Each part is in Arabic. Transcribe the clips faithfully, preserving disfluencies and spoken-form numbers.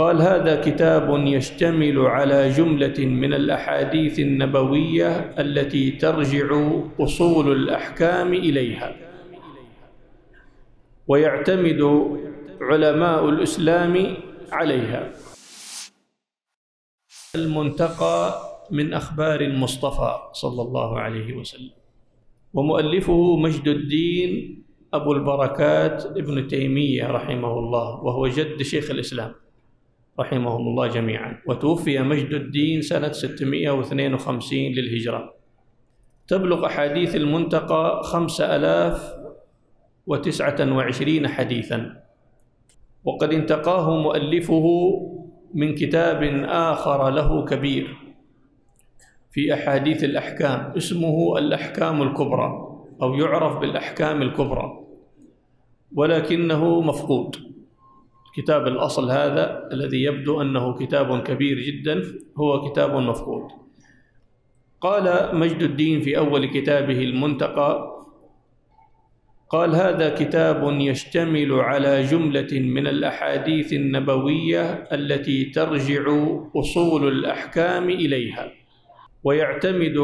قال: هذا كتاب يشتمل على جملة من الأحاديث النبوية التي ترجع أصول الأحكام إليها، ويعتمد علماء الإسلام عليها. المنتقى من أخبار المصطفى صلى الله عليه وسلم، ومؤلفه مجد الدين أبو البركات ابن تيمية رحمه الله، وهو جد شيخ الإسلام رحمهم الله جميعا، وتوفي مجد الدين سنة ستمائة واثنين وخمسين للهجرة. تبلغ أحاديث المنتقى خمسة آلاف وتسعة وعشرين حديثا، وقد انتقاه مؤلفه من كتاب آخر له كبير في أحاديث الأحكام اسمه الأحكام الكبرى، أو يعرف بالأحكام الكبرى، ولكنه مفقود. كتاب الأصل هذا الذي يبدو أنه كتاب كبير جدا هو كتاب مفقود. قال مجد الدين في أول كتابه المنتقى، قال: هذا كتاب يشتمل على جملة من الأحاديث النبوية التي ترجع أصول الأحكام إليها، ويعتمد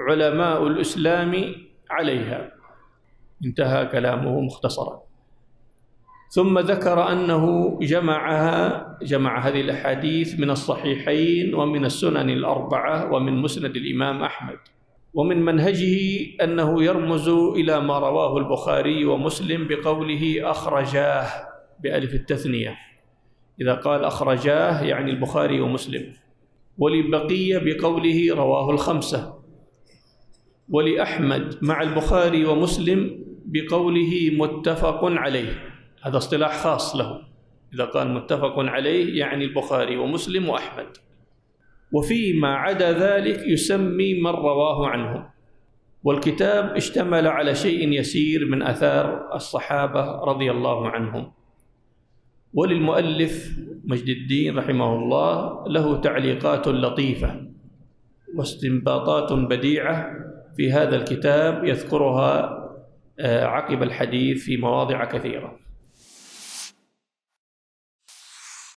علماء الإسلام عليها. انتهى كلامه مختصرا. ثم ذكر أنه جمعها جمع هذه الأحاديث من الصحيحين ومن السنن الأربعة ومن مسند الإمام أحمد. ومن منهجه أنه يرمز إلى ما رواه البخاري ومسلم بقوله أخرجاه بألف التثنية، إذا قال أخرجاه يعني البخاري ومسلم، وللبقية بقوله رواه الخمسة، ولأحمد مع البخاري ومسلم بقوله متفق عليه. هذا اصطلاح خاص له، إذا قال متفق عليه يعني البخاري ومسلم وأحمد. وفيما عدا ذلك يسمي من رواه عنه. والكتاب اشتمل على شيء يسير من آثار الصحابة رضي الله عنهم. وللمؤلف مجد الدين رحمه الله له تعليقات لطيفة واستنباطات بديعة في هذا الكتاب يذكرها عقب الحديث في مواضع كثيرة.